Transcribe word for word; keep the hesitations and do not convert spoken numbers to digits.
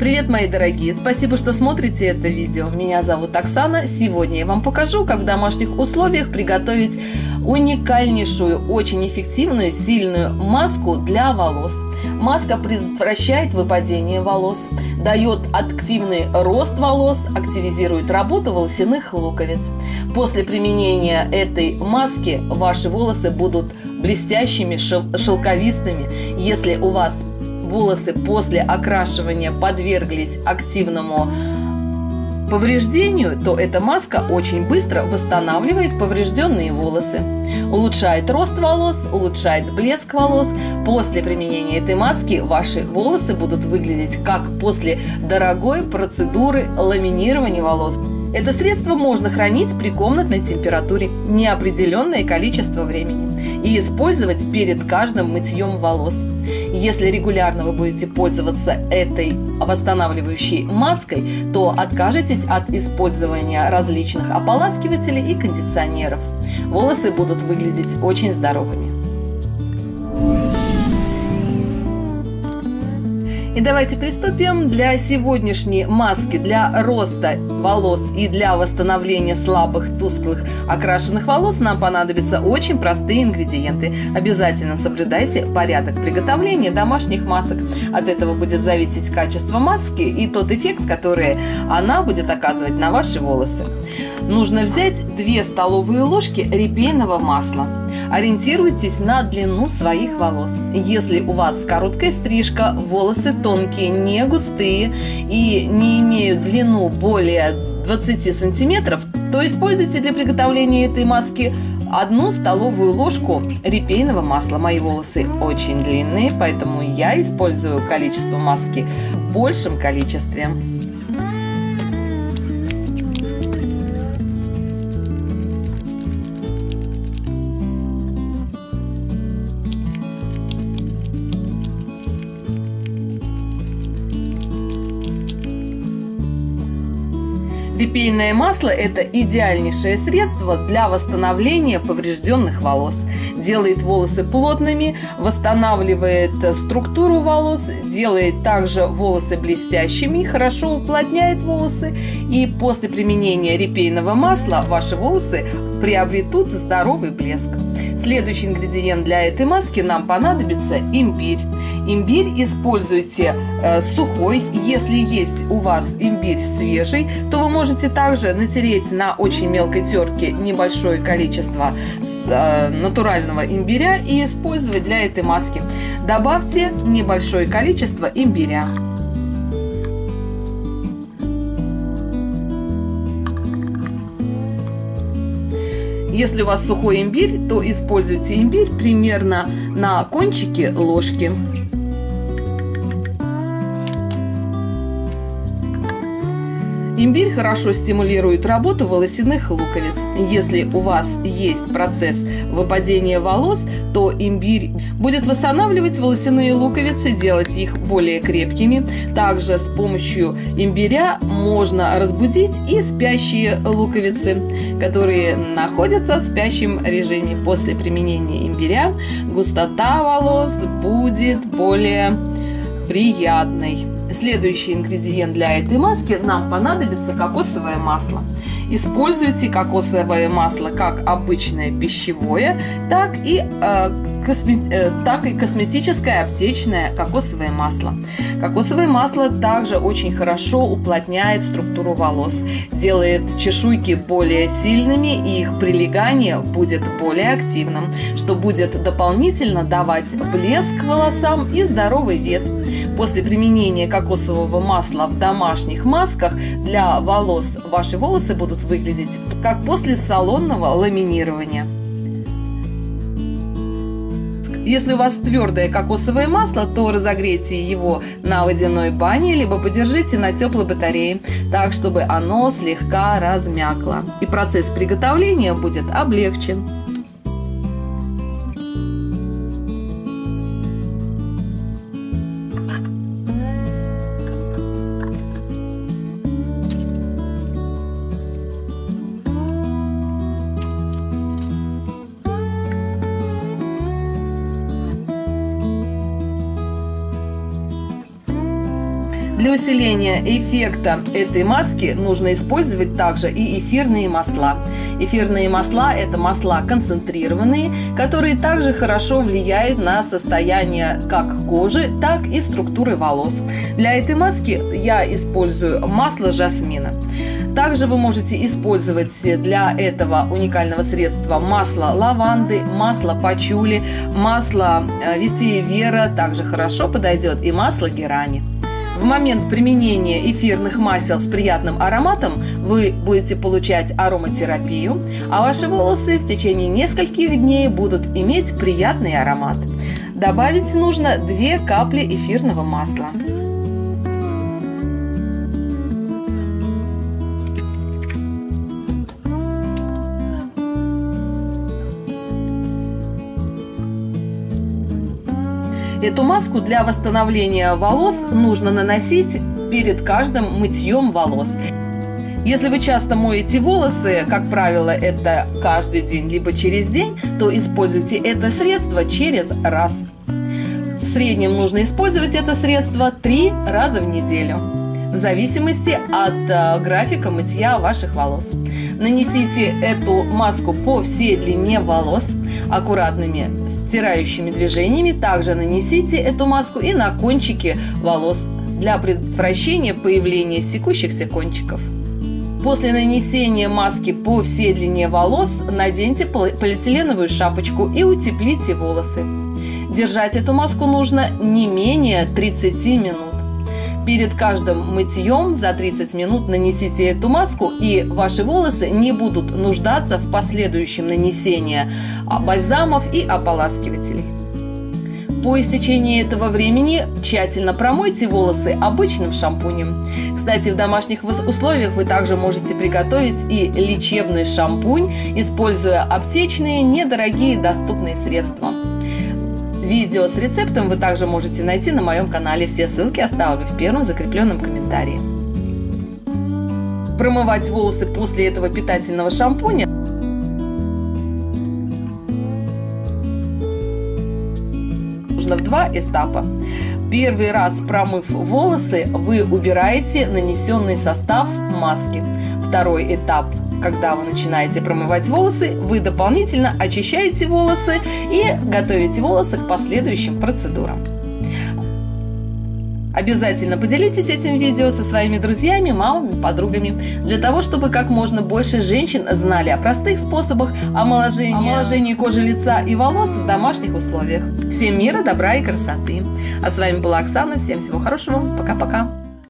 Привет, мои дорогие! Спасибо, что смотрите это видео. Меня зовут Оксана. Сегодня я вам покажу, как в домашних условиях приготовить уникальнейшую, очень эффективную, сильную маску для волос. Маска предотвращает выпадение волос, дает активный рост волос, активизирует работу волосяных луковиц. После применения этой маски ваши волосы будут блестящими, шелковистыми. Если у вас волосы после окрашивания подверглись активному повреждению, то эта маска очень быстро восстанавливает поврежденные волосы, улучшает рост волос, улучшает блеск волос. После применения этой маски ваши волосы будут выглядеть как после дорогой процедуры ламинирования волос. Это средство можно хранить при комнатной температуре неопределенное количество времени и использовать перед каждым мытьем волос. Если регулярно вы будете пользоваться этой восстанавливающей маской, то откажетесь от использования различных ополаскивателей и кондиционеров. Волосы будут выглядеть очень здоровыми. И давайте приступим. Для сегодняшней маски для роста волос и для восстановления слабых, тусклых, окрашенных волос нам понадобятся очень простые ингредиенты. Обязательно соблюдайте порядок приготовления домашних масок. От этого будет зависеть качество маски и тот эффект, который она будет оказывать на ваши волосы. Нужно взять две столовые ложки репейного масла. Ориентируйтесь на длину своих волос. Если у вас короткая стрижка, волосы тонкие, не густые и не имеют длину более двадцати сантиметров, то используйте для приготовления этой маски одну столовую ложку репейного масла. Мои волосы очень длинные, поэтому я использую количество маски в большем количестве. Репейное масло – это идеальнейшее средство для восстановления поврежденных волос. Делает волосы плотными, восстанавливает структуру волос, делает также волосы блестящими, хорошо уплотняет волосы. И после применения репейного масла ваши волосы приобретут здоровый блеск. Следующий ингредиент для этой маски нам понадобится имбирь. Имбирь используйте э, сухой. Если есть у вас имбирь свежий, то вы можете также натереть на очень мелкой терке небольшое количество э, натурального имбиря и использовать для этой маски. Добавьте небольшое количество имбиря. Если у вас сухой имбирь, то используйте имбирь примерно на кончике ложки. Имбирь хорошо стимулирует работу волосяных луковиц. Если у вас есть процесс выпадения волос, то имбирь будет восстанавливать волосяные луковицы, делать их более крепкими. Также с помощью имбиря можно разбудить и спящие луковицы, которые находятся в спящем режиме. После применения имбиря густота волос будет более приятной. Следующий ингредиент для этой маски нам понадобится кокосовое масло. Используйте кокосовое масло как обычное пищевое, так и, э, косме... э, так и косметическое аптечное кокосовое масло. Кокосовое масло также очень хорошо уплотняет структуру волос, делает чешуйки более сильными и их прилегание будет более активным, что будет дополнительно давать блеск волосам и здоровый вид. После применения кокосового масла в домашних масках для волос ваши волосы будут выглядеть как после салонного ламинирования. Если у вас твердое кокосовое масло, то разогрейте его на водяной бане, либо подержите на теплой батарее, так, чтобы оно слегка размякло. И процесс приготовления будет облегчен. Для усиления эффекта этой маски нужно использовать также и эфирные масла. Эфирные масла – это масла концентрированные, которые также хорошо влияют на состояние как кожи, так и структуры волос. Для этой маски я использую масло жасмина. Также вы можете использовать для этого уникального средства масло лаванды, масло пачули, масло ветивера, также хорошо подойдет и масло герани. В момент применения эфирных масел с приятным ароматом вы будете получать ароматерапию, а ваши волосы в течение нескольких дней будут иметь приятный аромат. Добавить нужно две капли эфирного масла. Эту маску для восстановления волос нужно наносить перед каждым мытьем волос. Если вы часто моете волосы, как правило, это каждый день, либо через день, то используйте это средство через раз. В среднем нужно использовать это средство три раза в неделю, в зависимости от графика мытья ваших волос. Нанесите эту маску по всей длине волос аккуратными стирающими движениями. Также нанесите эту маску и на кончики волос для предотвращения появления секущихся кончиков. После нанесения маски по всей длине волос наденьте полиэтиленовую шапочку и утеплите волосы. Держать эту маску нужно не менее тридцати минут. Перед каждым мытьем за тридцать минут нанесите эту маску, и ваши волосы не будут нуждаться в последующем нанесении бальзамов и ополаскивателей. По истечении этого времени тщательно промойте волосы обычным шампунем. Кстати, в домашних условиях вы также можете приготовить и лечебный шампунь, используя аптечные недорогие доступные средства. Видео с рецептом вы также можете найти на моем канале. Все ссылки оставлю в первом закрепленном комментарии. Промывать волосы после этого питательного шампуня нужно в два этапа. Первый раз, промыв волосы, вы убираете нанесенный состав маски. Второй этап. Когда вы начинаете промывать волосы, вы дополнительно очищаете волосы и готовите волосы к последующим процедурам. Обязательно поделитесь этим видео со своими друзьями, мамами, подругами, для того, чтобы как можно больше женщин знали о простых способах омоложения, омоложения кожи лица и волос в домашних условиях. Всем мира, добра и красоты! А с вами была Оксана. Всем всего хорошего. Пока-пока.